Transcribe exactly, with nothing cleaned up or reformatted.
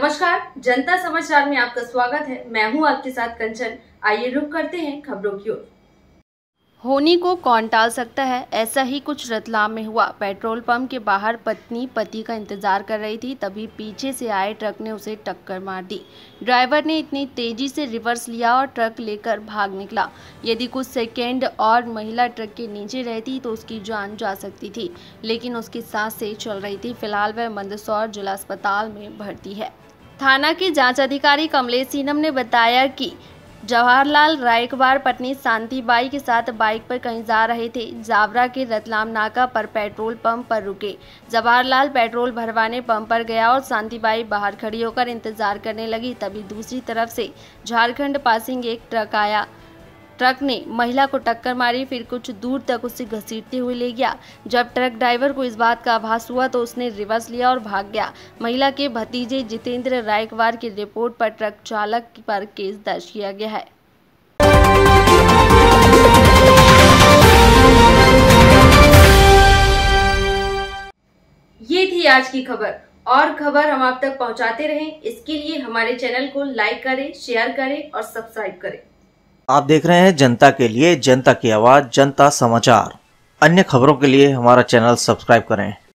नमस्कार, जनता समाचार में आपका स्वागत है। मैं हूं आपके साथ कंचन। आइए रुक करते हैं खबरों की ओर। होनी को कौन टाल सकता है, ऐसा ही कुछ रतलाम में हुआ। पेट्रोल पंप के बाहर पत्नी पति का इंतजार कर रही थी, तभी पीछे से आए ट्रक ने उसे टक्कर मार दी। ड्राइवर ने इतनी तेजी से रिवर्स लिया और ट्रक लेकर भाग निकला। यदि कुछ सेकेंड और महिला ट्रक के नीचे रहती तो उसकी जान जा सकती थी, लेकिन उसकी सांसें चल रही थी। फिलहाल वह मंदसौर जिला अस्पताल में भर्ती है। थाना के जांच अधिकारी कमलेश सीनम ने बताया कि जवाहरलाल रायकवार पत्नी शांतिबाई के साथ बाइक पर कहीं जा रहे थे। जावरा के रतलाम नाका पर पेट्रोल पंप पर रुके। जवाहरलाल पेट्रोल भरवाने पंप पर गया और शांतिबाई बाहर खड़ी होकर इंतजार करने लगी। तभी दूसरी तरफ से झारखंड पासिंग एक ट्रक आया। ट्रक ने महिला को टक्कर मारी, फिर कुछ दूर तक उसे घसीटते हुए ले गया। जब ट्रक ड्राइवर को इस बात का आभास हुआ तो उसने रिवर्स लिया और भाग गया। महिला के भतीजे जितेंद्र रायकवार की रिपोर्ट पर ट्रक चालक पर केस दर्ज किया गया है। ये थी आज की खबर, और खबर हम आप तक पहुंचाते रहें इसके लिए हमारे चैनल को लाइक करें, शेयर करें और सब्सक्राइब करें। आप देख रहे हैं जनता के लिए, जनता की आवाज़, जनता समाचार। अन्य खबरों के लिए हमारा चैनल सब्सक्राइब करें।